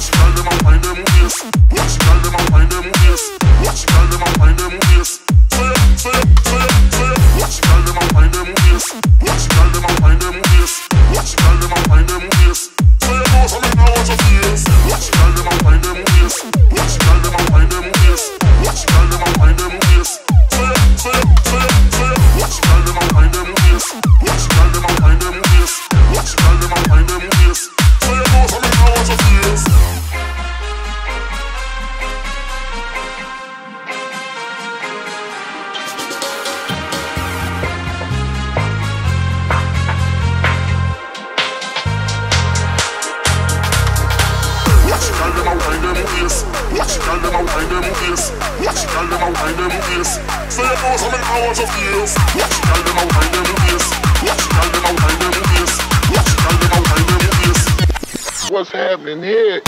What's happening here?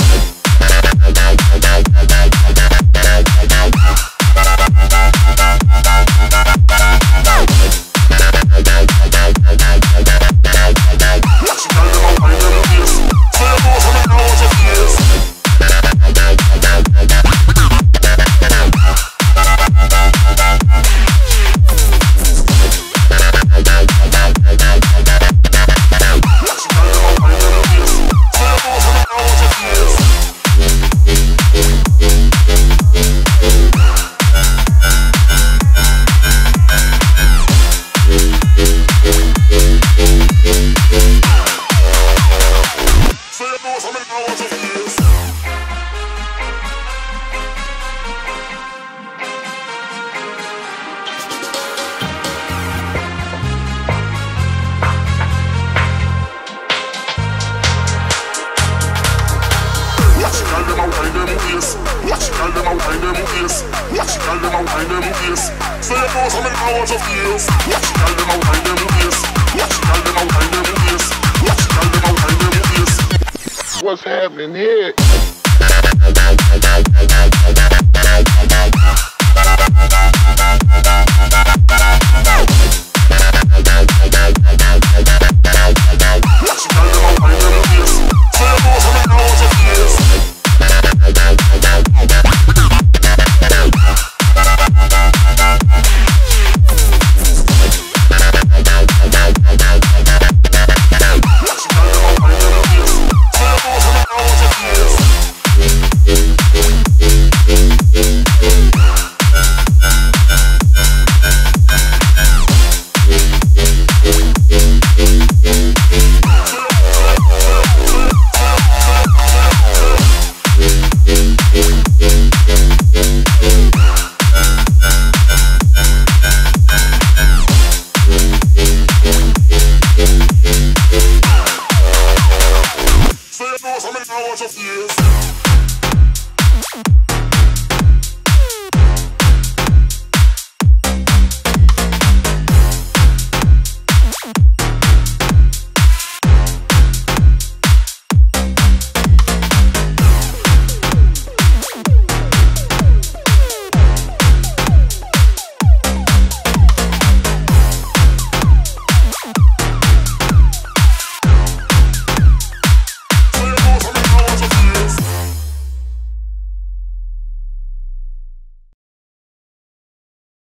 What's happening here? How much of years?